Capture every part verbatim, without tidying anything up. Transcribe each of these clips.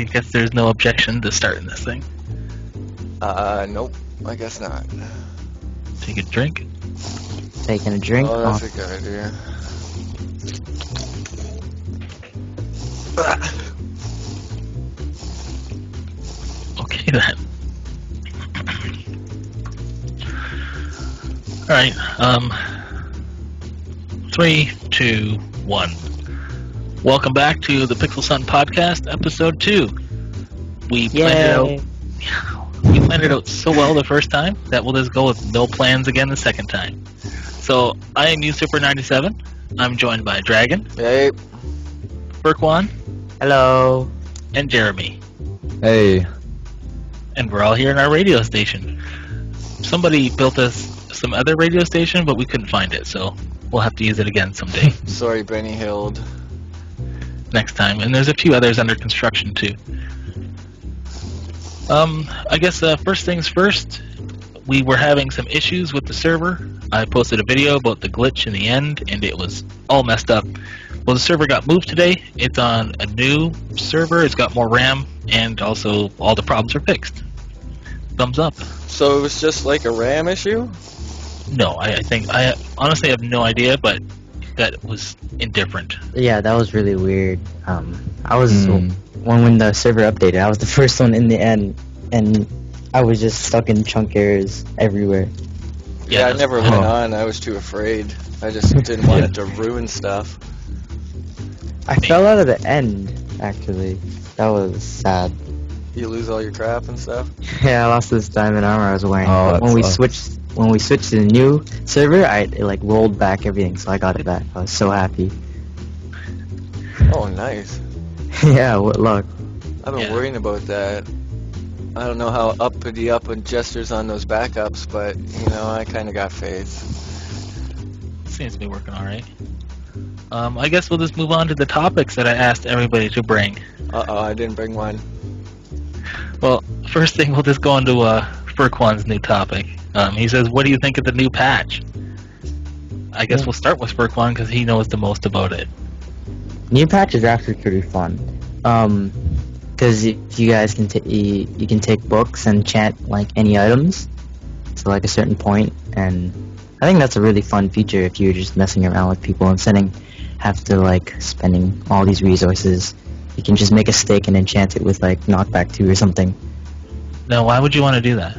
I guess there's no objection to starting this thing. Uh, nope. I guess not. Take a drink. Taking a drink. Oh, that's off. a good idea. Okay then. All right. Um. Three, two, one. Welcome back to the Pixel Sun Podcast, episode two. We planned it out. We planned it out so well the first time that we'll just go with no plans again the second time. So I am Usurper ninety-seven. I'm joined by Dragon. Hey. Furquan. Hello. And Jeruhmi. Hey. And we're all here in our radio station. Somebody built us some other radio station, but we couldn't find it, so we'll have to use it again someday. Sorry, Benny Hild. Next time. And there's a few others under construction too. Um, I guess uh, first things first, we were having some issues with the server. I posted a video about the glitch in the end, and it was all messed up. Well, the server got moved today. It's on a new server. It's got more RAM, and also all the problems are fixed. Thumbs up. So it was just like a RAM issue? No, I, I think I honestly have no idea, but that was indifferent. Yeah, that was really weird. Um, I was mm. one when the server updated. I was the first one in the end, and I was just stuck in chunk errors everywhere. Yeah, yeah I never went on. I was too afraid. I just didn't want it to ruin stuff. I Maybe. fell out of the end, actually. That was sad. You lose all your crap and stuff? Yeah, I lost this diamond armor I was wearing. Oh, when we sucks. switched. When we switched to the new server, I it like rolled back everything, so I got it back. I was so happy. Oh, nice. Yeah, what luck. I've been yeah. worrying about that. I don't know how uppity up and gestures on those backups, but you know, I kind of got faith. Seems to be working all right. Um, I guess we'll just move on to the topics that I asked everybody to bring. Uh oh, I didn't bring one. Well, first thing, we'll just go on to uh, Furquan's new topic. Um, he says, what do you think of the new patch? I guess yeah. we'll start with Sperkwan because he knows the most about it. New patch is actually pretty fun. Um, because you, you guys can t you, you can take books and enchant like any items to like a certain point, and I think that's a really fun feature if you're just messing around with people and setting have to like spending all these resources. You can just make a stake and enchant it with like knockback two or something. Now, why would you want to do that?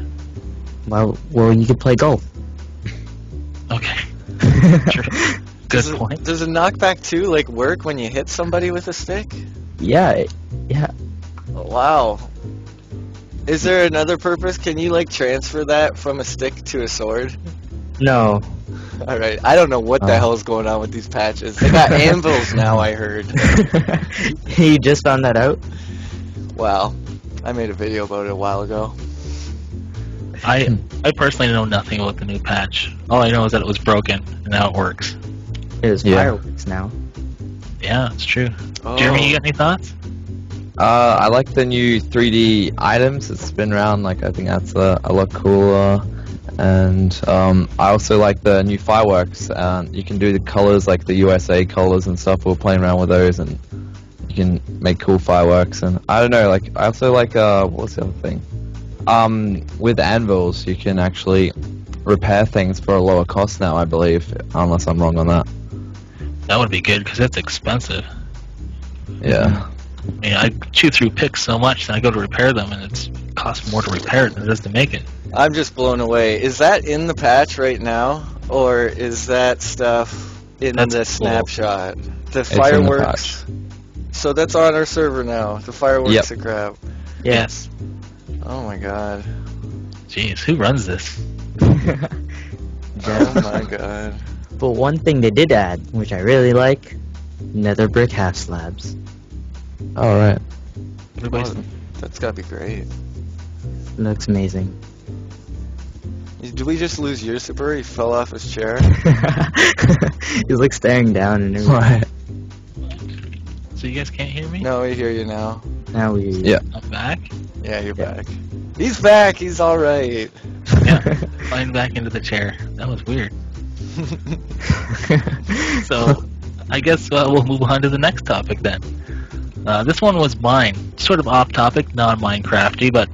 Well, well, you could play golf. Okay. Sure. Good does point. It, does a knockback two like work when you hit somebody with a stick? Yeah. It, yeah. Oh, wow. Is there another purpose? Can you like transfer that from a stick to a sword? No. All right. I don't know what uh. the hell is going on with these patches. They got anvils now. I heard. You just found that out? Wow. I made a video about it a while ago. I I personally know nothing about the new patch. All I know is that it was broken, and now it works. It is yeah. fireworks now. Yeah, it's true. Oh. Jeruhmi, you got any thoughts? Uh, I like the new three D items that spin around. Like, I think that's a, a lot cooler. And um, I also like the new fireworks. Um, you can do the colors, like the U S A colors and stuff. We're playing around with those, and you can make cool fireworks. And I don't know. Like, I also like uh, what's the other thing? Um, with anvils, you can actually repair things for a lower cost now, I believe, unless I'm wrong on that. That would be good, because that's expensive. Yeah. I mean, I chew through picks so much, and I go to repair them, and it's costs more to repair it than it does to make it. I'm just blown away. Is that in the patch right now, or is that stuff in that's the cool. snapshot? The it's fireworks. In the patch. So that's on our server now. The fireworks yep. and crap. Yes. yes. Oh my god. Jeez, who runs this? Oh my god. But one thing they did add, which I really like, nether brick half slabs. Alright. Oh, that's gotta be great. Looks amazing. Did we just lose Usurper? He fell off his chair? He's like staring down and everything. What? So you guys can't hear me? No, we hear you now. Now we hear you. Yeah. I'm back? Yeah, you're yeah. back. He's back! He's alright! Yeah, flying back into the chair. That was weird. So, I guess uh, we'll move on to the next topic then. Uh, this one was mine sort of off-topic, non-Minecrafty, but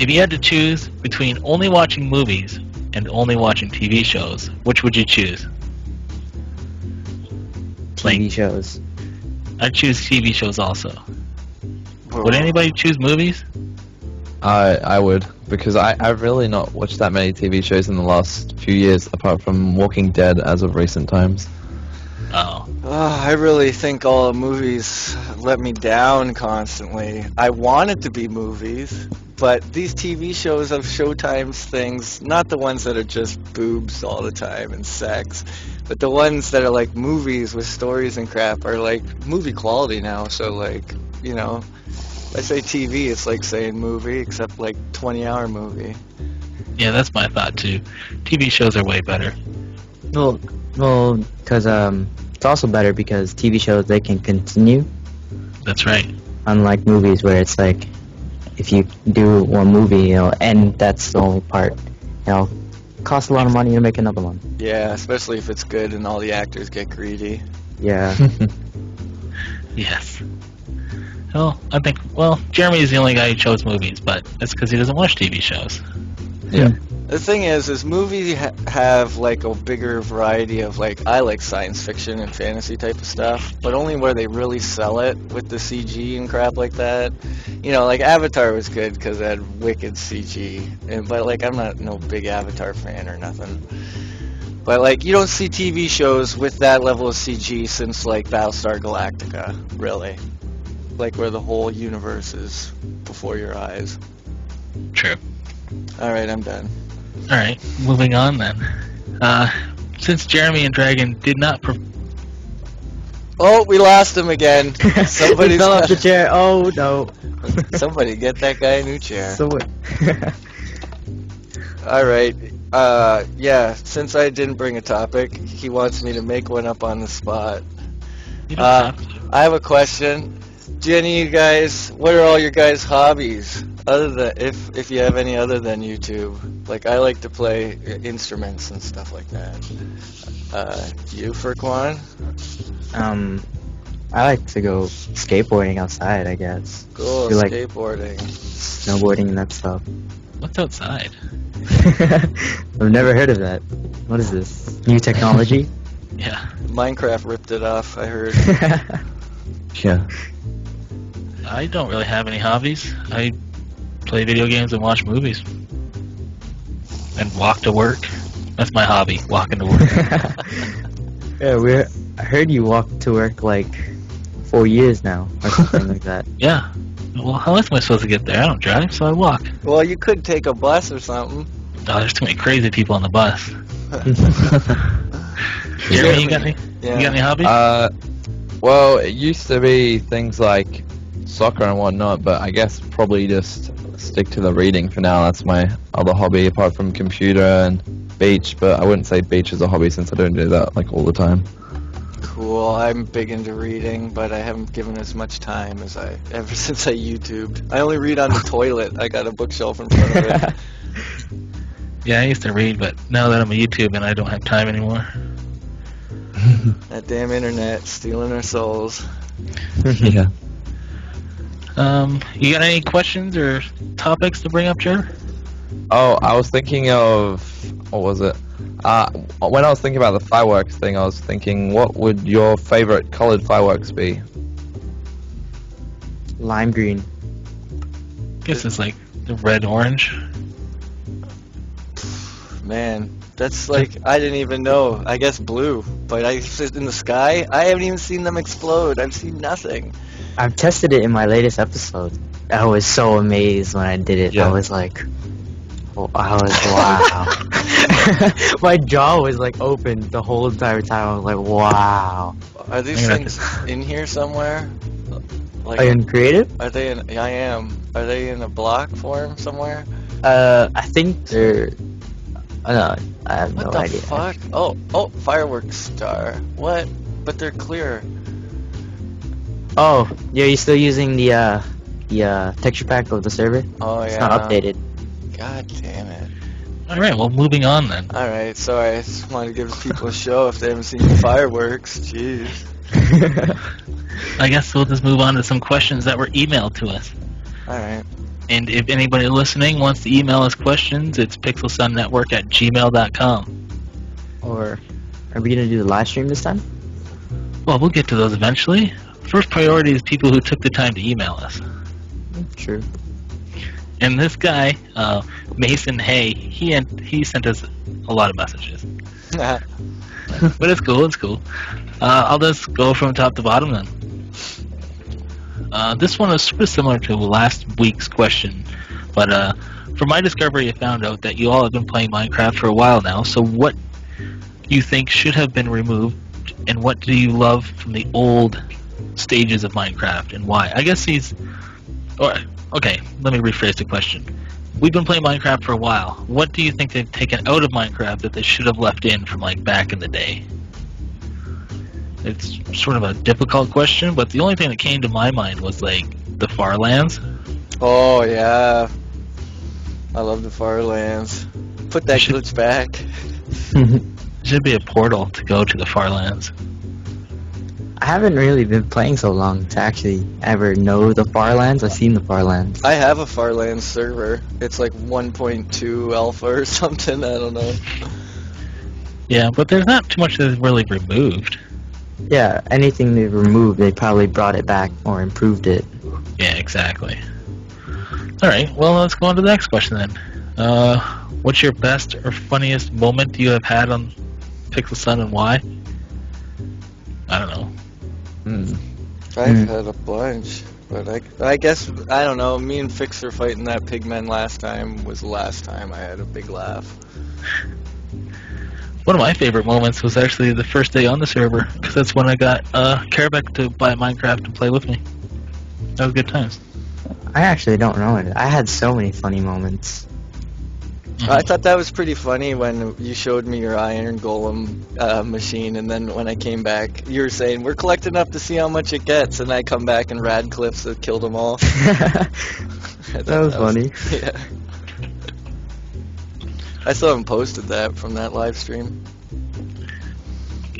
if you had to choose between only watching movies and only watching T V shows, which would you choose? T V shows. I'd choose T V shows also. Whoa. Would anybody choose movies? I I would, because I, I've really not watched that many T V shows in the last few years, apart from Walking Dead as of recent times. Oh. Uh, I really think all movies let me down constantly. I want it to be movies, but these T V shows have Showtime's things, not the ones that are just boobs all the time and sex, but the ones that are like movies with stories and crap are like movie quality now, so like, you know, if I say T V, it's like saying movie, except like twenty hour movie. Yeah, that's my thought too. T V shows are way better. Well, well, because um, it's also better because T V shows, they can continue. That's right. Unlike movies where it's like, if you do one movie, it'll end, that's the only part. It'll cost a lot of money to make another one. Yeah, especially if it's good and all the actors get greedy. Yeah. Yes. Well, I think, well, Jeremy is the only guy who chose movies, but that's because he doesn't watch T V shows. Yeah. The thing is, is movies ha have, like, a bigger variety of, like, I like science fiction and fantasy type of stuff, but only where they really sell it with the C G and crap like that. You know, like, Avatar was good because it had wicked C G, and, but, like, I'm not no big Avatar fan or nothing. But, like, you don't see T V shows with that level of C G since, like, Battlestar Galactica, really. Like, where the whole universe is before your eyes. True. Alright, I'm done. Alright, moving on then. Uh, since Jeremy and Dragon did not... Pro oh, we lost him again. Somebody fell off the chair. Oh, no. Somebody get that guy a new chair. So Alright, uh, yeah, since I didn't bring a topic, he wants me to make one up on the spot. You don't uh, have to. I have a question. Do any of you guys, what are all your guys' hobbies? Other than, if if you have any other than YouTube, like I like to play instruments and stuff like that. Uh, you, Furquan? Um, I like to go skateboarding outside, I guess. Cool, do, like, skateboarding. Snowboarding and that stuff. What's outside? I've never heard of that. What is this? New technology? Yeah. Minecraft ripped it off, I heard. Yeah. I don't really have any hobbies. I play video games and watch movies. And walk to work. That's my hobby, walking to work. Yeah, we. I heard you walk to work like four years now, or something like that. Yeah. Well, how else am I supposed to get there? I don't drive, so I walk. Well, you could take a bus or something. Oh, there's too many crazy people on the bus. Jeremy, you got any, yeah. you got any hobbies? Uh, well, it used to be things like soccer and whatnot, but I guess probably just stick to the reading for now. That's my other hobby, apart from computer and beach, but I wouldn't say beach is a hobby since I don't do that like all the time. Cool. I'm big into reading, but I haven't given as much time as I ever since I YouTubed. I only read on the toilet. I got a bookshelf in front of it. Yeah, I used to read, but now that I'm a YouTuber, I don't have time anymore. That damn internet stealing our souls. Yeah. Um, you got any questions or topics to bring up, Jer? Oh, I was thinking of, what was it? Uh, when I was thinking about the fireworks thing, I was thinking, what would your favorite colored fireworks be? Lime green. I guess it's like the red-orange. Man, that's like, I didn't even know. I guess blue, but I sit in the sky. I haven't even seen them explode. I've seen nothing. I've tested it in my latest episode. I was so amazed when I did it. Yeah. I was like, oh, I was, wow. My jaw was like open the whole entire time. I was like, wow. Are these things in here somewhere? Like, are you in creative? Are they in, I am. Are they in a block form somewhere? Uh, I think they're, I don't know, I have no idea. What the fuck? Oh, oh, fireworks star. What? But they're clear. Oh, yeah, you're still using the, uh, the, uh, texture pack of the server? Oh, yeah. It's not updated. God damn it. Alright, well, moving on then. Alright, sorry, I just wanted to give people a show if they haven't seen the fireworks. Jeez. I guess we'll just move on to some questions that were emailed to us. All right. And if anybody listening wants to email us questions, it's pixel sun network at gmail dot com. Or are we going to do the live stream this time? Well, we'll get to those eventually. First priority is people who took the time to email us. True. And this guy, uh, Mason Hay, he and he sent us a lot of messages. But it's cool, it's cool. Uh, I'll just go from top to bottom then. Uh, this one is super similar to last week's question, but uh, from my discovery, I found out that you all have been playing Minecraft for a while now, so what you think should have been removed, and what do you love from the old stages of Minecraft, and why? I guess he's... Or, okay, let me rephrase the question. We've been playing Minecraft for a while. What do you think they've taken out of Minecraft that they should have left in from, like, back in the day? It's sort of a difficult question, but the only thing that came to my mind was, like, the Far Lands. Oh, yeah. I love the Far Lands. Put that glitch back. Should be a portal to go to the Far Lands. I haven't really been playing so long to actually ever know the Far Lands. I've seen the Far Lands. I have a Far Lands server. It's like one point two alpha or something, I don't know. Yeah, but there's not too much that's really removed. Yeah, anything they removed, they probably brought it back or improved it. Yeah, exactly. Alright, well, let's go on to the next question then. Uh, what's your best or funniest moment you have had on Pixel Sun and why? I don't know. Mm. I've mm. had a bunch, but I, I guess, I don't know, me and Fixer fighting that pigman last time was the last time I had a big laugh. One of my favorite moments was actually the first day on the server, because that's when I got uh, Karabek to buy Minecraft and play with me. That was good times. I actually don't know it. I had so many funny moments. Mm-hmm. I thought that was pretty funny when you showed me your iron golem uh, machine, and then when I came back, you were saying, we're collecting up to see how much it gets, and I come back and Radcliffe's that killed them all. that, was that was funny. Yeah. I still haven't posted that from that live stream. Can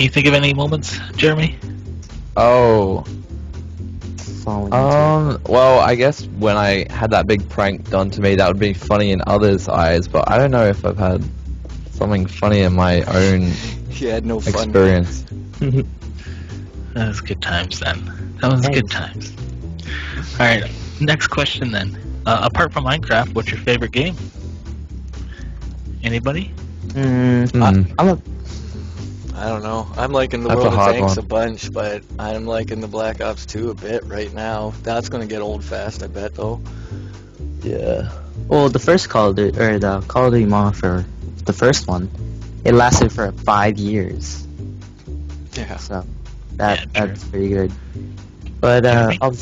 you think of any moments, Jeremy? Oh. Falling um. Well, I guess when I had that big prank done to me, that would be funny in others' eyes, but I don't know if I've had something funny in my own you had no fun experience. That was good times then. That was Thanks. good times. All right. Next question then. Uh, apart from Minecraft, what's your favorite game? Anybody? Mm-hmm. I, I'm a, I don't know. I'm liking the World of Tanks a bunch, but I'm liking the Black Ops two a bit right now. That's going to get old fast, I bet, though. Yeah. Well, the first Call of Duty, or the Call of Duty mod for the first one, it lasted for five years. Yeah. So, that yeah, that's pretty good. But, uh, I'll... Um,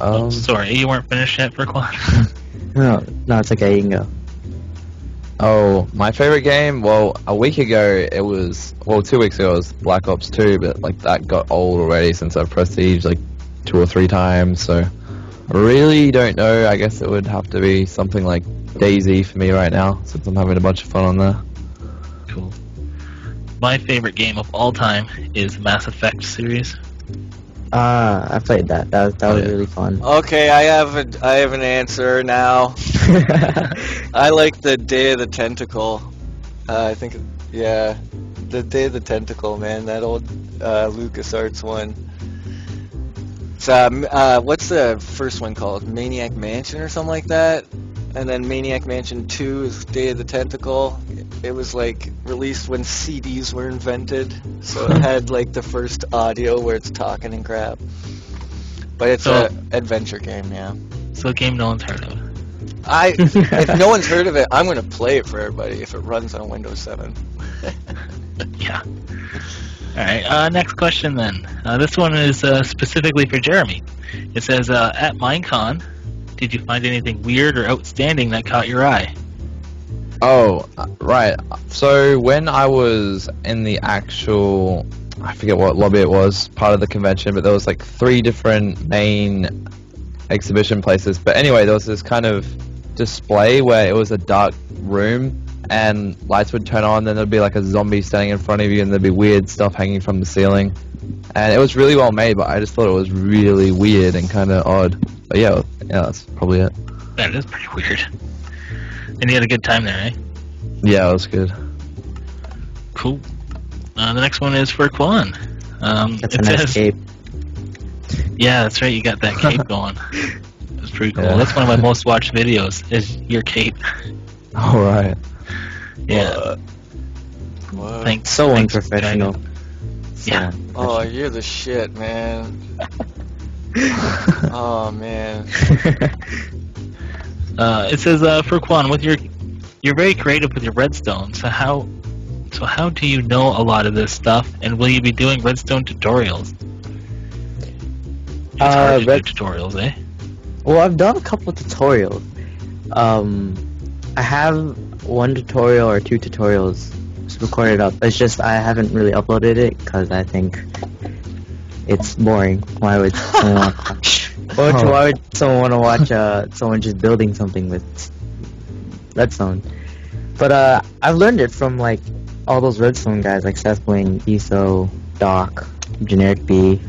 oh, sorry, you weren't finished yet, Furquan? no, no, it's okay, you can go. Oh, my favorite game? Well, a week ago it was, well, two weeks ago it was Black Ops two, but like that got old already since I've prestige like two or three times, so I really don't know. I guess it would have to be something like DayZ for me right now, since I'm having a bunch of fun on there. Cool. My favorite game of all time is Mass Effect series. Ah, I played that. That was, that was really fun. Okay, I have a, I have an answer now. I like the Day of the Tentacle. Uh, I think, yeah, the Day of the Tentacle, man. That old uh, LucasArts one. So, um, uh, what's the first one called? Maniac Mansion or something like that? And then Maniac Mansion two is Day of the Tentacle. It was like released when C Ds were invented, so it had like the first audio where it's talking and crap. But it's so, a adventure game, yeah. So a game no one's heard of. I if no one's heard of it, I'm gonna play it for everybody if it runs on Windows seven. Yeah. All right. Uh, next question then. Uh, this one is uh, specifically for Jeremy. It says uh, at MineCon, did you find anything weird or outstanding that caught your eye? Oh, right. So when I was in the actual, I forget what lobby it was, part of the convention, but there was like three different main exhibition places. But anyway, there was this kind of display where it was a dark room and lights would turn on, then there'd be like a zombie standing in front of you and there'd be weird stuff hanging from the ceiling. and it was really well made, but I just thought it was really weird and kind of odd. But yeah, yeah, that's probably it. Yeah, that's pretty weird. And you had a good time there, eh? Yeah, it was good. Cool. Uh, the next one is furquan. Um, that's a nice says, cape. Yeah, that's right. You got that cape going. That's pretty cool. Yeah. That's one of my most watched videos, is your cape. All right. Yeah. What? What? Thanks. So thanks unprofessional. Yeah. Oh, you're the shit, man. Oh, man. Uh, it says, uh, furquan, with your, you're very creative with your redstone. So how, so how do you know a lot of this stuff? And will you be doing redstone tutorials? It's uh, hard to red- do tutorials, eh? Well, I've done a couple of tutorials. Um, I have one tutorial or two tutorials recorded up. It's just I haven't really uploaded it because I think it's boring. Why would someone want to watch, why would someone want to watch uh, someone just building something with redstone? But uh, I've learned it from like all those redstone guys like Sethbling, E S O, Doc, Generic B.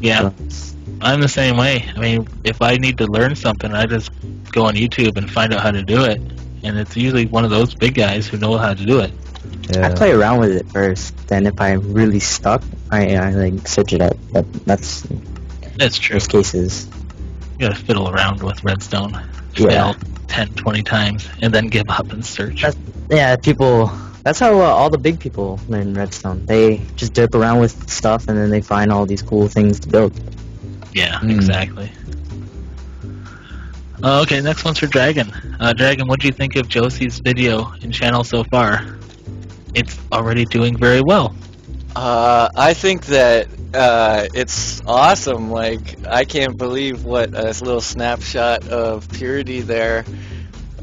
Yeah, so. I'm the same way. I mean, if I need to learn something, I just go on YouTube and find out how to do it. And it's usually one of those big guys who know how to do it. Yeah. I play around with it first. Then if I'm really stuck, I, I like search it up. But that's that's true. Most cases, you gotta fiddle around with redstone, yeah, fail ten, twenty times, and then give up and search. That's, yeah, people. That's how uh, all the big people learn redstone. They just dip around with stuff, and then they find all these cool things to build. Yeah, mm. exactly. Uh, okay, next one's for Dragon. Uh, Dragon, what do you think of Josie's video and channel so far? It's already doing very well. Uh, I think that uh, it's awesome. Like, I can't believe what a little snapshot of purity there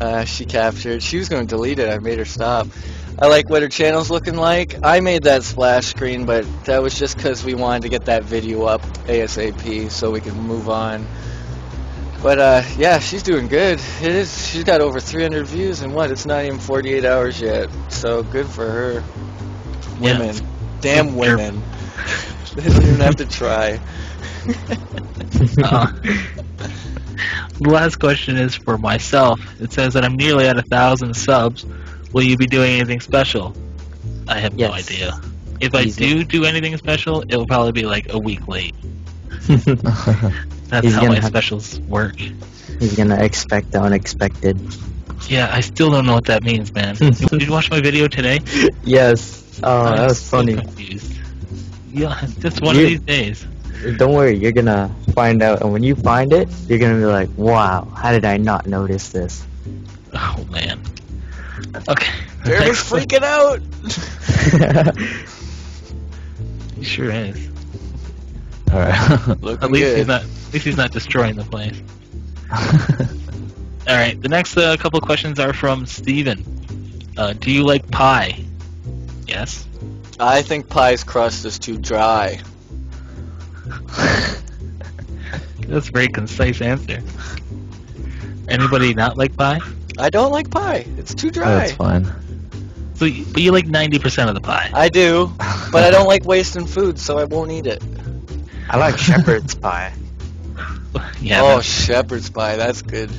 uh, she captured. She was going to delete it. I made her stop. I like what her channel's looking like. I made that splash screen, but that was just because we wanted to get that video up ASAP so we could move on. But, uh, yeah, she's doing good. It is. She's got over three hundred views, and what? It's not even forty-eight hours yet. So, good for her. Women. Yeah. Damn women. They don't even have to try. uh, the last question is for myself. It says that I'm nearly at one thousand subs. Will you be doing anything special? I have yes. no idea. If Easy. I do do anything special, it will probably be, like, a week late. That's He's how my specials work. He's gonna expect the unexpected. Yeah, I still don't know what that means, man. Did you watch my video today? Yes. Oh, I'm that was so funny. Confused. Yeah, just one you, of these days. Don't worry, you're gonna find out, and when you find it, you're gonna be like, "Wow, how did I not notice this?" Oh man. Okay. They're just freaking out. He sure is. All right. At least good. he's not. At least he's not destroying the place. All right. The next uh, couple questions are from Steven. Uh, do you like pie? Yes. I think pie's crust is too dry. That's a very concise answer. Anybody not like pie? I don't like pie. It's too dry. Oh, that's fine. So, you, but you like ninety percent of the pie. I do, but I don't like wasting food, so I won't eat it. I like shepherd's pie. Yeah, oh, shepherd's pie, that's good.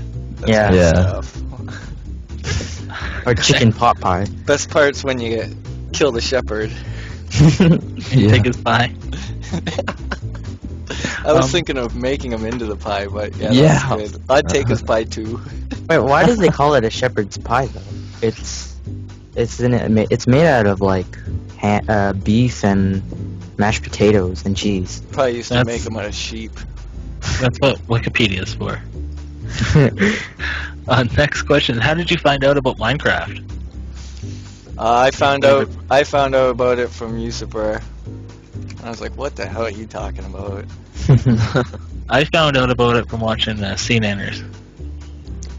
That's yeah. good yeah. stuff. Or chicken pot pie. Best part's when you get, kill the shepherd. And yeah. take his pie. I was um, thinking of making him into the pie, but yeah, yeah. that's good. I'd take his pie too. Wait, why does they call it a shepherd's pie though? It's it's in it. It's made out of like ha- uh, beef and mashed potatoes and cheese. Probably used to that's, make them out of sheep. That's what Wikipedia's for. uh, next question: how did you find out about Minecraft? Uh, I found out. I found out about it from Usurper. I was like, "What the hell are you talking about?" I found out about it from watching uh, SeaNanners.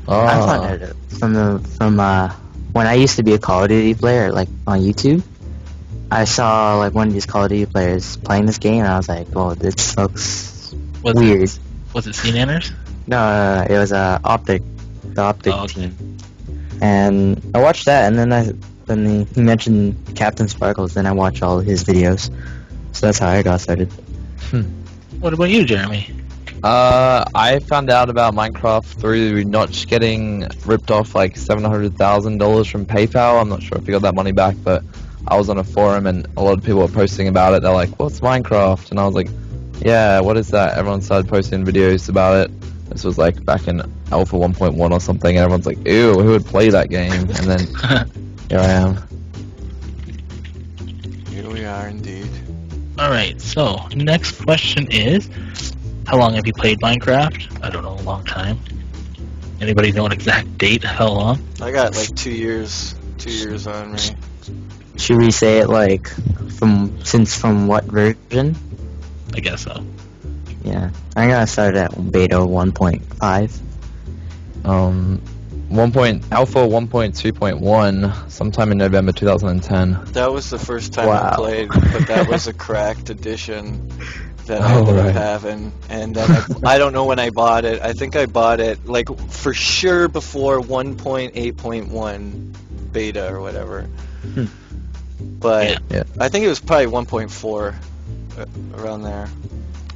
Oh. I found out from the from uh, when I used to be a Call of Duty player, like on YouTube. I saw like one of these Call of Duty players playing this game, and I was like, "Whoa, this looks was weird." It, was it SeaNanners? No, no, no, it was uh, Optic, the Optic oh, okay. team. And I watched that, and then I then he mentioned CaptainSparklez, then I watched all his videos. So that's how I got started. Hmm. What about you, Jeremy? Uh, I found out about Minecraft through Notch getting ripped off like seven hundred thousand dollars from PayPal. I'm not sure if he got that money back, but I was on a forum and a lot of people were posting about it. They're like, what's Minecraft? And I was like, yeah, what is that? Everyone started posting videos about it. This was like back in Alpha one point one or something, and everyone's like, ew, who would play that game? And then here I am. Here we are indeed. Alright, so next question is, how long have you played Minecraft? I don't know, a long time. Anybody know an exact date? How long? I got like two years, two years on me. Should we say it like from since from what version? I guess so. Yeah, I got started at beta one point five, um, one point alpha one point two point one, sometime in November two thousand ten. That was the first time wow. I played, but that was a cracked edition that I ended up having, and then I, I don't know when I bought it. I think I bought it like for sure before one point eight point one beta or whatever. Hmm. But yeah. I think it was probably one point four, around there.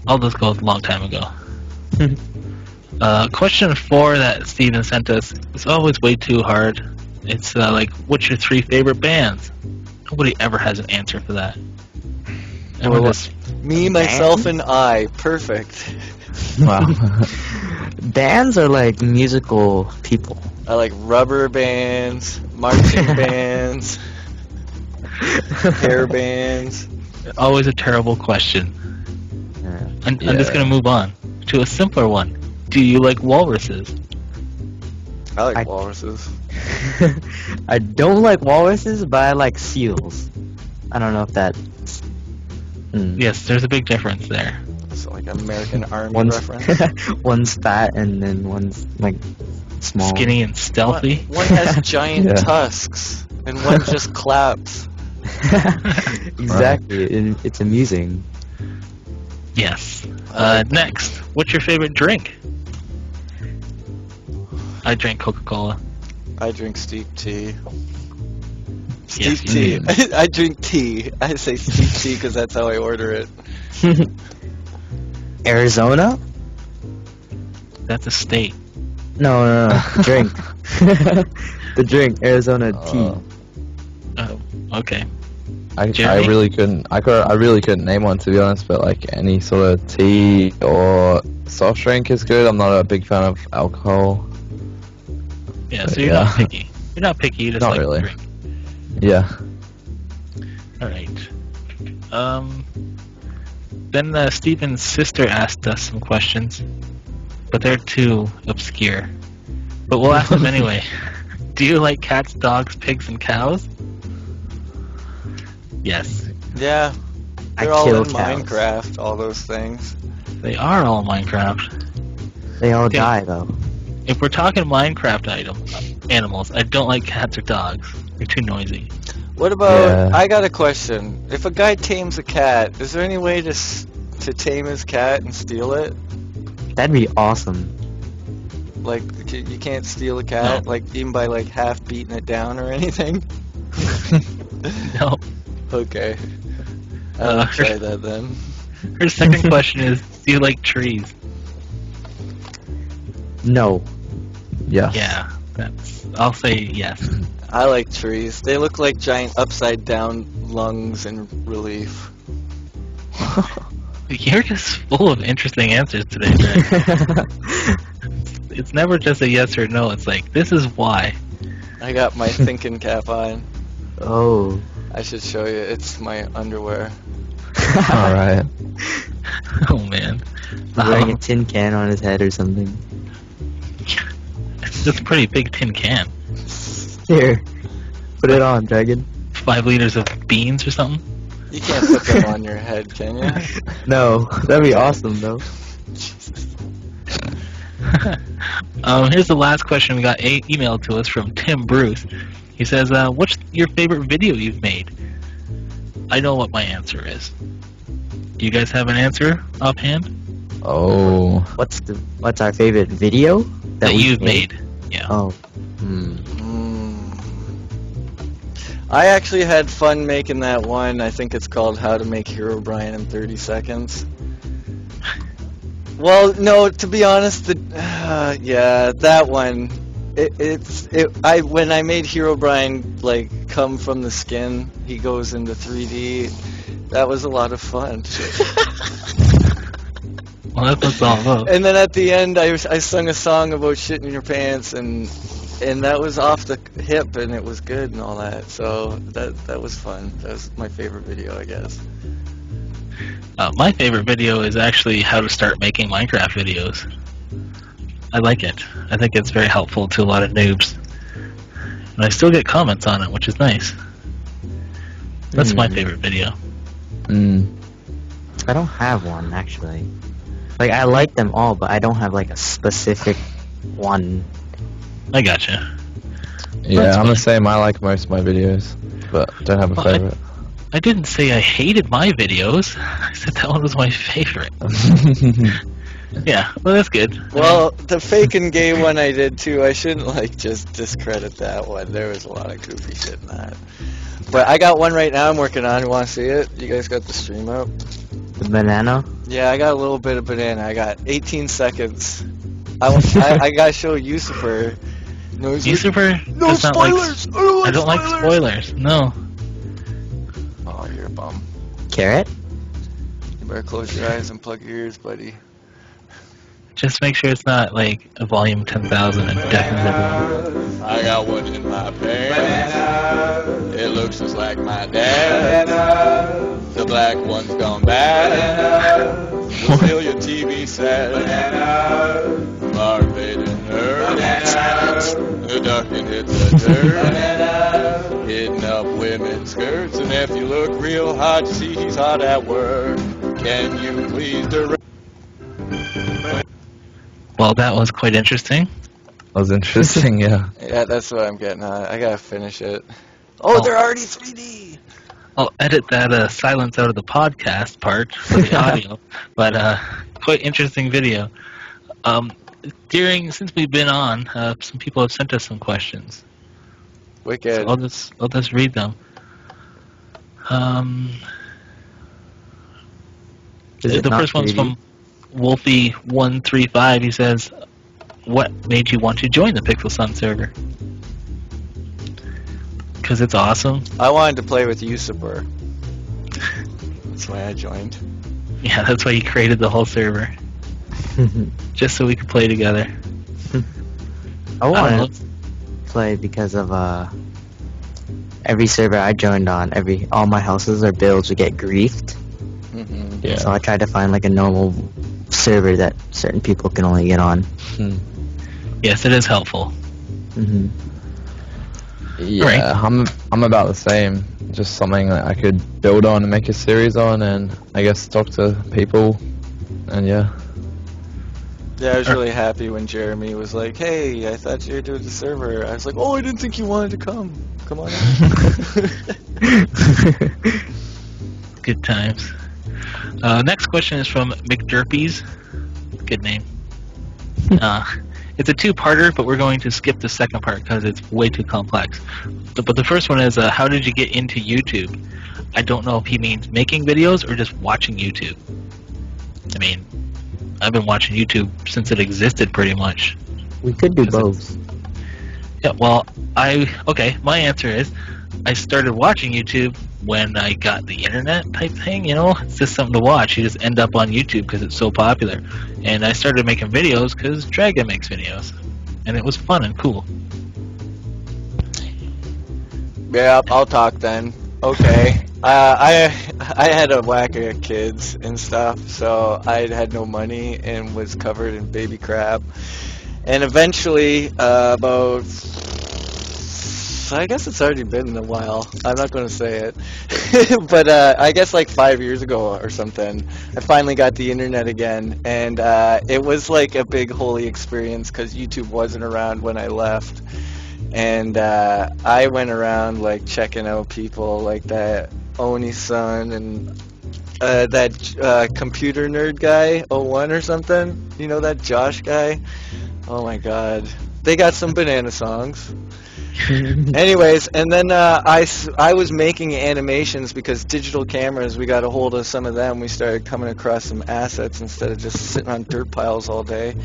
All those goes a long time ago. uh, question four that Steven sent us is always way too hard. It's uh, like, what's your three favorite bands? Nobody ever has an answer for that. And well, just, me, myself, bands? and I. Perfect. Wow. Bands are like musical people. I like rubber bands, marching bands, hair bands. Always a terrible question. Yeah. I'm, yeah. I'm just going to move on to a simpler one. Do you like walruses? I like I, walruses. I don't like walruses, but I like seals. I don't know if that... Mm. Yes, there's a big difference there. So like American Army one's, reference? One's fat and then one's like small. Skinny and stealthy. One, one has giant yeah. tusks and one just claps. Exactly. Right. It, it's amusing. Yes. Uh, next, what's your favorite drink? I drink Coca-Cola. I drink steep tea. Steep yes, tea. I, I drink tea. I say steep tea because that's how I order it. Arizona? That's a state. No, no, no. The drink. The drink. Arizona uh. tea. Oh, okay. I, I really couldn't. I could. I really couldn't name one, to be honest. But like any sort of tea or soft drink is good. I'm not a big fan of alcohol. Yeah, but so you're yeah. not picky. You're not picky. You just not like really. Drink. Yeah. All right. Um. Then uh, Stephen's sister asked us some questions, but they're too obscure. But we'll ask them anyway. Do you like cats, dogs, pigs, and cows? Yes. Yeah. They're I all in cows. Minecraft, all those things. They are all Minecraft. They all okay. die, though. If we're talking Minecraft item, animals, I don't like cats or dogs. They're too noisy. What about... Yeah. I got a question. If a guy tames a cat, is there any way to to tame his cat and steal it? That'd be awesome. Like, you can't steal a cat? No. Like, even by, like, half beating it down or anything? No. Okay. I'll uh, try her, that then. Her second question is, do you like trees? No. Yes. Yeah. That's, I'll say yes. I like trees. They look like giant upside-down lungs in relief. You're just full of interesting answers today, Greg. It's never just a yes or no. It's like, this is why. I got my thinking cap on. Oh. I should show you. It's my underwear. All right. Oh, man. Wearing um, a tin can on his head or something. It's just a pretty big tin can. Here. Put it on, Dragon. Five liters of beans or something? You can't put them on your head, can you? No. That'd be awesome, though. um, here's the last question we got a emailed to us from Tim Bruce. He says, uh, what's your favorite video you've made? I know what my answer is. Do you guys have an answer offhand? Oh. What's the what's our favorite video? That, that you've made? made. Yeah. Oh. Hmm. Mm. I actually had fun making that one. I think it's called How to Make Hero Brian in thirty Seconds. Well, no, to be honest, the, uh, yeah, that one. It, it's it. I when I made Herobrine like come from the skin, he goes into three D. That was a lot of fun. Well, that puts all up. And then at the end, I I sung a song about shit in your pants, and and that was off the hip, and it was good and all that. So that that was fun. That was my favorite video, I guess. Uh, my favorite video is actually how to start making Minecraft videos. I like it. I think it's very helpful to a lot of noobs. And I still get comments on it, which is nice. That's mm. my favorite video. Mm. I don't have one, actually. Like, I like them all, but I don't have, like, a specific one. I gotcha. Yeah, That's I'm funny. the same. I like most of my videos, but don't have a well, favorite. I I didn't say I hated my videos. I said that one was my favorite. Yeah, well, that's good. Well, the fake and gay one I did too. I shouldn't like just discredit that one. There was a lot of goofy shit in that. But I got one right now I'm working on. You want to see it? You guys got the stream up? The banana? Yeah, I got a little bit of banana. I got eighteen seconds. I, I, I got to show Usurper. No, Usurper? No spoilers! Like, I don't like I don't spoilers! Like spoilers, no. Oh, you're a bum. Carrot? You better close your eyes and plug your ears, buddy. Just make sure it's not, like, a volume ten thousand and deafens everyone. I got one in my pants. It looks just like my dad. Banana. The black one's gone bad. We'll steal your T V set. Banana. Mark Vader nerd. The duck and hit the dirt. Banana. Hitting up women's skirts, and if you look real hot, you see he's hot at work. Can you please direct? Well, that was quite interesting. That was interesting, yeah. Yeah, that's what I'm getting at. I gotta finish it. Oh, oh. They're already three D! I'll edit that uh, silence out of the podcast part for the audio, but uh, quite interesting video. Um, during since we've been on, uh, some people have sent us some questions. Wicked. So I'll just I'll just read them. Um, the first one's from Wolfie one three five. He says, "What made you want to join the Pixel Sun server?" Because it's awesome. I wanted to play with Usurper. That's why I joined. Yeah, that's why you created the whole server. Just so we could play together. I want. Because of uh, every server I joined on, every all my houses or builds would get griefed. Mm-hmm, yeah. So I tried to find like a normal server that certain people can only get on. Mm. Yes, it is helpful. Mm-hmm. Yeah, right. I'm I'm about the same. Just something that I could build on and make a series on, and I guess talk to people, and yeah. Yeah, I was really happy when Jeremy was like, "Hey, I thought you were doing the server." I was like, "Oh, I didn't think you wanted to come. Come on out." Good times. Uh, next question is from McDerpes. Good name. Uh, it's a two-parter, but we're going to skip the second part because it's way too complex. But, but the first one is, uh, how did you get into YouTube? I don't know if he means making videos or just watching YouTube. I mean... I've been watching YouTube since it existed, pretty much. We could do both. Yeah, well, I... Okay, my answer is, I started watching YouTube when I got the internet type thing, you know? It's just something to watch. You just end up on YouTube because it's so popular. And I started making videos because Dragon makes videos. And it was fun and cool. Yeah, I'll talk then. Okay. Uh, I I had a whack of kids and stuff, so I had no money and was covered in baby crap. And eventually, uh, about, I guess it's already been a while. I'm not going to say it. But uh, I guess like five years ago or something, I finally got the internet again. And uh, it was like a big holy experience because YouTube wasn't around when I left. And uh, I went around like checking out people like that Oni Sun and uh, that uh, computer nerd guy, oh one or something. You know that Josh guy? Oh my god. They got some banana songs. Anyways, and then uh, I, I was making animations because digital cameras, we got a hold of some of them. We started coming across some assets instead of just sitting on dirt piles all day.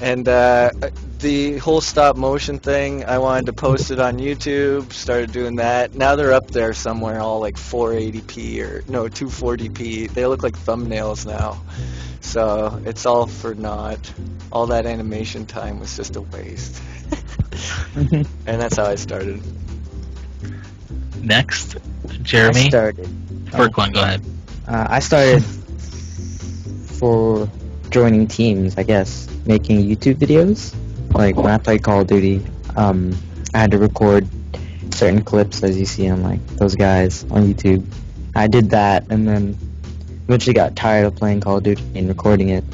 And uh, the whole stop motion thing, I wanted to post it on YouTube, started doing that. Now they're up there somewhere, all like four eighty p or no, two forty p. They look like thumbnails now. So it's all for naught. All that animation time was just a waste. And that's how I started. Next, Jeremy. I started. Furquan, oh. Go ahead. Uh, I started for joining teams, I guess, making YouTube videos. Like when I played Call of Duty, um, I had to record certain clips as you see on like those guys on YouTube. I did that, and then eventually got tired of playing Call of Duty and recording it,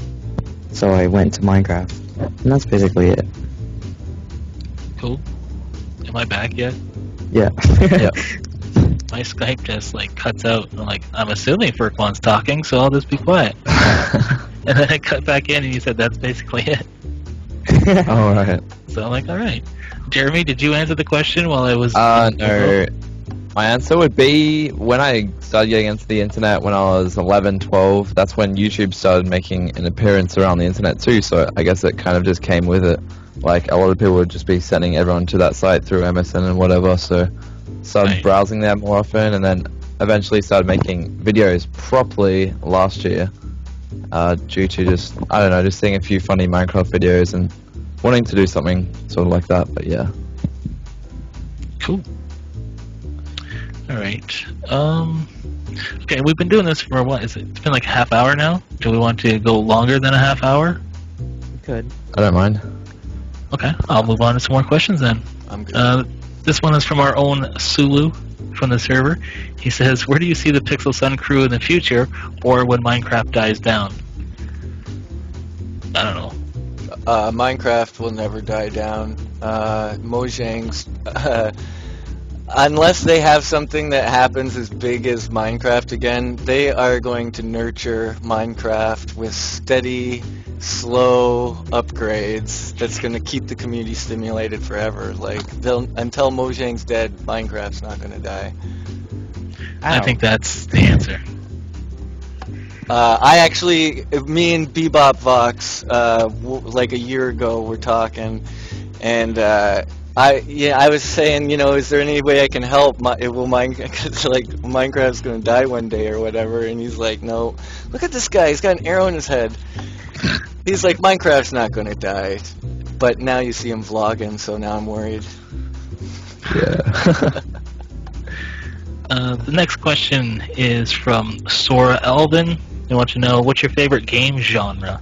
so I went to Minecraft, and that's basically it. Cool. Am I back yet? Yeah. Yeah. My Skype just like cuts out, and like I'm assuming Furquan's talking, so I'll just be quiet. And then I cut back in, and you said that's basically it. All right. So I'm like, all right. Jeremy, did you answer the question while I was? Uh, no. My answer would be when I started getting into the internet when I was eleven, twelve. That's when YouTube started making an appearance around the internet too. So I guess it kind of just came with it. Like a lot of people would just be sending everyone to that site through M S N and whatever. So started right. browsing there more often, and then eventually started making videos properly last year. Uh, due to just I don't know, just seeing a few funny Minecraft videos and wanting to do something sort of like that. But yeah. Cool. Alright, um, okay, we've been doing this for, what is it, it's been like a half hour now? Do we want to go longer than a half hour? We could. I don't mind. Okay, I'll move on to some more questions then. I'm good. Uh, this one is from our own Sulu from the server. He says, where do you see the Pixel Sun crew in the future, or when Minecraft dies down? I don't know. Uh, Minecraft will never die down. Uh, Mojang's... Uh, Unless they have something that happens as big as Minecraft again, they are going to nurture Minecraft with steady, slow upgrades that's going to keep the community stimulated forever. Like, they'll, until Mojang's dead, Minecraft's not going to die. I, I think that's the answer. Uh, I actually, me and Bebop Vox, uh, w like a year ago, were talking, and... Uh, I yeah I was saying, you know, is there any way I can help? My, it will mine, cause like Minecraft's gonna die one day or whatever, and he's like, no. Look at this guy, he's got an arrow in his head. He's like, Minecraft's not gonna die, but now you see him vlogging, so now I'm worried. Yeah. uh, the next question is from Sora Elvin. They want to know, what's your favorite game genre?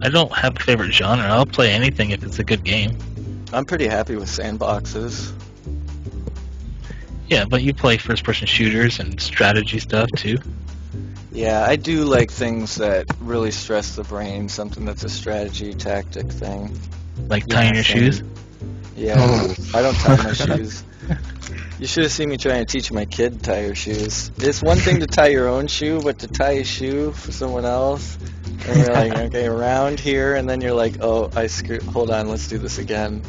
I don't have a favorite genre. I'll play anything if it's a good game. I'm pretty happy with sandboxes. Yeah, but you play first-person shooters and strategy stuff, too. Yeah, I do like things that really stress the brain, something that's a strategy tactic thing. Like you tying your shoes? Yeah, oh. I don't tie my shoes. You should have seen me trying to teach my kid to tie her shoes. It's one thing to tie your own shoe, but to tie a shoe for someone else... And you're like, okay, around here, and then you're like, oh, I screwed, hold on, let's do this again.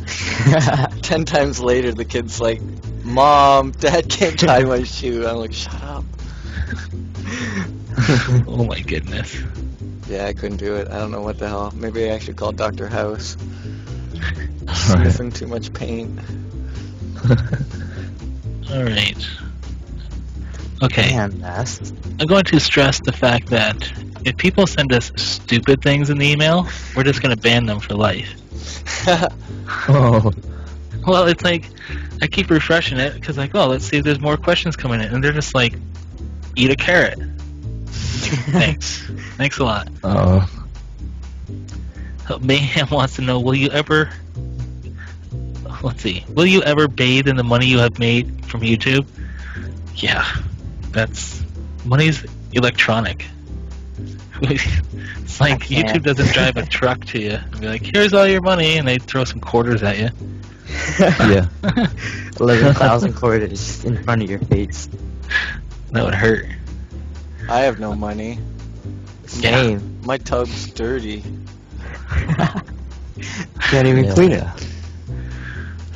Ten times later, the kid's like, Mom, Dad can't tie my shoe. I'm like, shut up. Oh my goodness. Yeah, I couldn't do it. I don't know what the hell. Maybe I should call Doctor House. Sniffing too much paint. All right. Okay. Man, I'm going to stress the fact that if people send us stupid things in the email, we're just going to ban them for life. Oh. Well, it's like, I keep refreshing it, because like, oh, let's see if there's more questions coming in. And they're just like, eat a carrot. Like, thanks. Thanks a lot. Oh. Mayhem wants to know, will you ever... Let's see. Will you ever bathe in the money you have made from YouTube? Yeah. That's... Money's electronic. It's like YouTube doesn't drive a truck to you and be like, here's all your money, and they throw some quarters at you. Yeah. eleven thousand quarters just in front of your face. That would hurt. I have no money. Same. Yeah. My tub's dirty. Can't even yeah. clean it.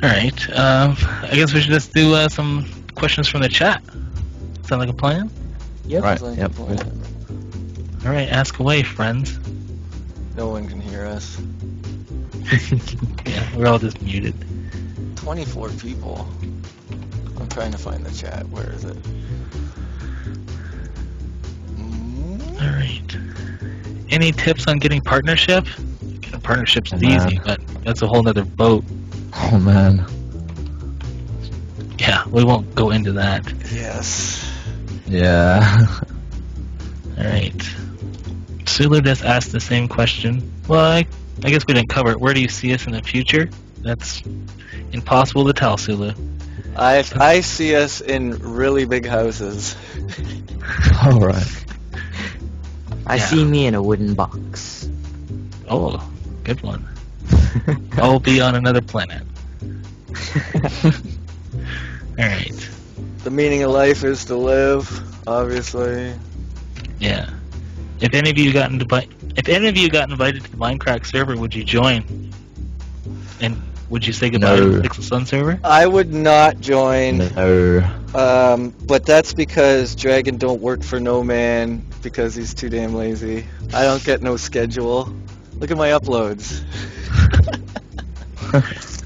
All right. Um, I guess we should just do uh, some questions from the chat. Sound like a plan? Yep. Right. Like yep. Plan. All right. Ask away, friends. No one can hear us. Yeah, we're all just muted. twenty-four people. I'm trying to find the chat. Where is it? All right. Any tips on getting partnership? Getting partnership's oh, easy, but that's a whole nother boat. Oh, man. Yeah, we won't go into that. Yes. Yeah. All right. Sulu just asked the same question. Well, I, I guess we didn't cover it. Where do you see us in the future? That's impossible to tell, Sulu. I, I see us in really big houses. All right. I yeah. see me in a wooden box. Oh, good one. I'll be on another planet. Alright. The meaning of life is to live, obviously. Yeah. If any of you got invited, if any of you got invited to the Minecraft server, would you join? And would you say goodbye no. to the Pixel Sun server? I would not join. No. Um, but that's because Dragon don't work for no man because he's too damn lazy. I don't get no schedule. Look at my uploads.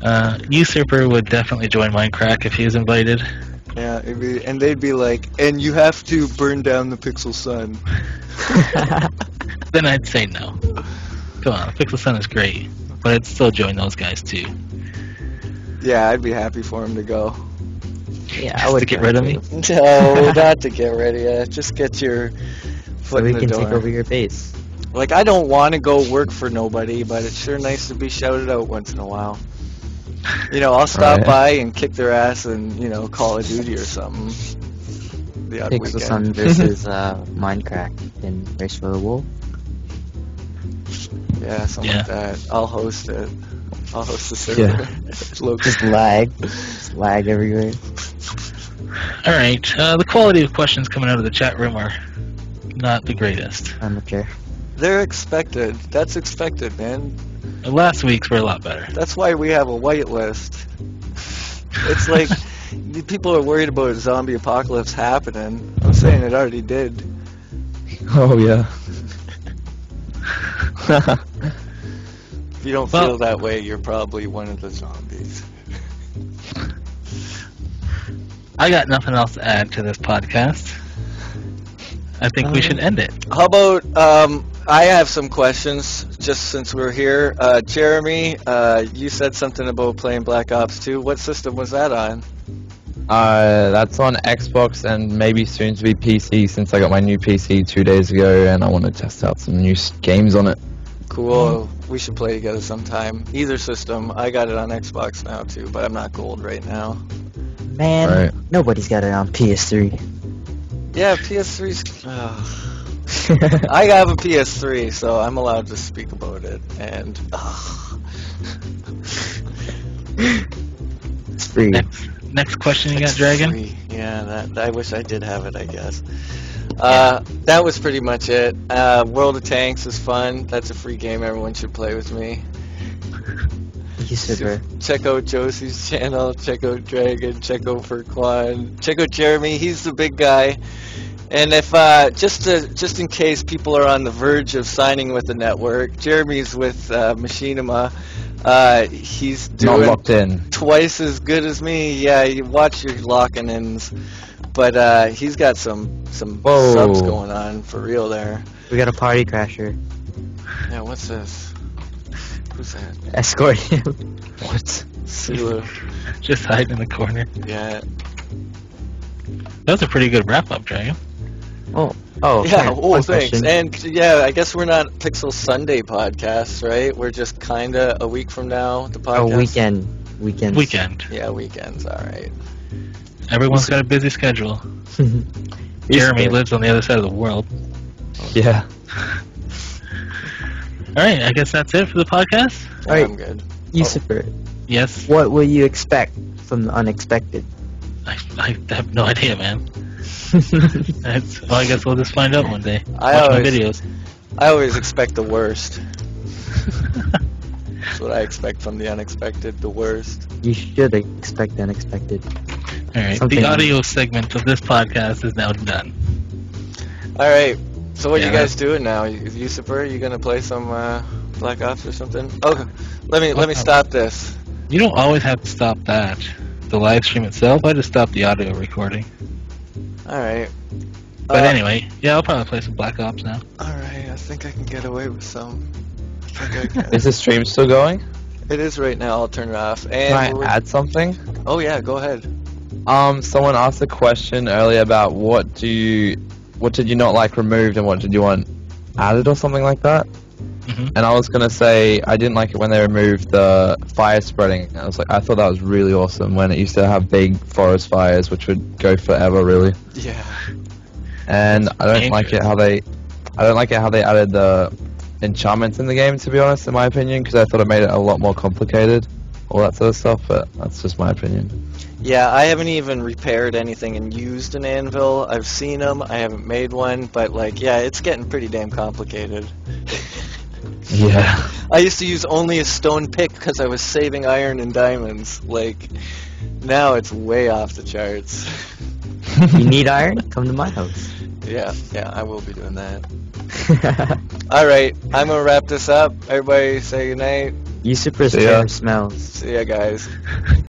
uh, Usurper would definitely join Minecraft if he was invited. Yeah, it'd be, and they'd be like, and you have to burn down the Pixel Sun. Then I'd say no. Come on, Pixel Sun is great, but I'd still join those guys too. Yeah, I'd be happy for him to go. Yeah, just I would to get rid of me. No, not to get rid of you. Just get your foot so in the door. We can take over your base. Like, I don't want to go work for nobody, but it's sure nice to be shouted out once in a while. You know, I'll stop right. by and kick their ass and, you know, Call of Duty or something. The odd Pixel Sun versus uh, Minecraft and Race for the Wolf. Yeah, something yeah. like that. I'll host it. I'll host the server. Yeah. Just lag. Just lag everywhere. Alright, uh, the quality of questions coming out of the chat room are not the greatest. I'm okay. They're expected. That's expected, man. And last week's were a lot better. That's why we have a whitelist. It's like people are worried about a zombie apocalypse happening. I'm saying it already did. Oh, yeah. If you don't well, feel that way, you're probably one of the zombies. I got nothing else to add to this podcast. I think um, we should end it. How about, um, I have some questions, just since we're here. Uh, Jeremy, uh, you said something about playing Black Ops two. What system was that on? Uh, that's on Xbox and maybe soon to be P C, since I got my new P C two days ago, and I want to test out some new games on it. Cool. Mm. We should play together sometime. Either system. I got it on Xbox now, too, but I'm not gold right now. Man, right. Nobody's got it on P S three. Yeah, P S three's... Oh. I have a P S three, so I'm allowed to speak about it, and... Oh. It's free. Next, next question you got, Dragon? Free. Yeah, that, I wish I did have it, I guess. Uh, that was pretty much it. Uh, World of Tanks is fun. That's a free game everyone should play with me. So check out Josie's channel, check out Dragon, check out Furquan, check out Jeremy, he's the big guy. And if uh, just to, just in case people are on the verge of signing with the network, Jeremy's with uh, Machinima. Uh, he's doing locked in. Twice as good as me. Yeah, you watch your locking ins. But uh, he's got some, some subs going on for real there. We got a party crasher. Yeah, what's this? Who's that? Escort him. What? Sulu. Just hide in the corner. Yeah. That was a pretty good wrap-up, Dragon. Oh. Oh, yeah. Sorry. Oh, thanks. Question. And, yeah, I guess we're not Pixel Sunday podcasts, right? We're just kind of a week from now, the podcast. Oh, weekend. Weekends. Weekend. Yeah, weekends. All right. Everyone's got a busy schedule. Jeremy lives on the other side of the world. Yeah. Alright, I guess that's it for the podcast. Yeah, Alright, I'm good. Usurper. Oh. Yes? What will you expect from the unexpected? I, I have no idea, man. That's, well, I guess we'll just find out one day. I Watch always, my videos. I always expect the worst. That's what I expect from the unexpected, the worst. You should expect the unexpected. Alright, Something... the audio segment of this podcast is now done. Alright, so what yeah, are you guys doing now? Usurper, you gonna play some uh, Black Ops or something? Oh, let me, let me stop this. You don't always have to stop that. The live stream itself, I just stopped the audio recording. Alright. But uh, anyway, yeah, I'll probably play some Black Ops now. Alright, I think I can get away with some. I think I can. Is the stream still going? It is right now, I'll turn it off. And can I we're... add something? Oh yeah, go ahead. Um, someone asked a question earlier about what do you, what did you not like removed and what did you want added or something like that? Mm-hmm. And I was going to say, I didn't like it when they removed the fire spreading. I was like, I thought that was really awesome when it used to have big forest fires, which would go forever, really. Yeah. And I don't like it how they, I don't like it how they added the enchantments in the game, to be honest, in my opinion, because I thought it made it a lot more complicated, all that sort of stuff. But that's just my opinion. Yeah, I haven't even repaired anything and used an anvil. I've seen them. I haven't made one, but like, yeah, it's getting pretty damn complicated. Yeah. I used to use only a stone pick because I was saving iron and diamonds. Like, now it's way off the charts. You need iron? Come to my house. Yeah, yeah, I will be doing that. Alright, I'm gonna wrap this up. Everybody say goodnight. Usurper's hair smells. See ya, guys.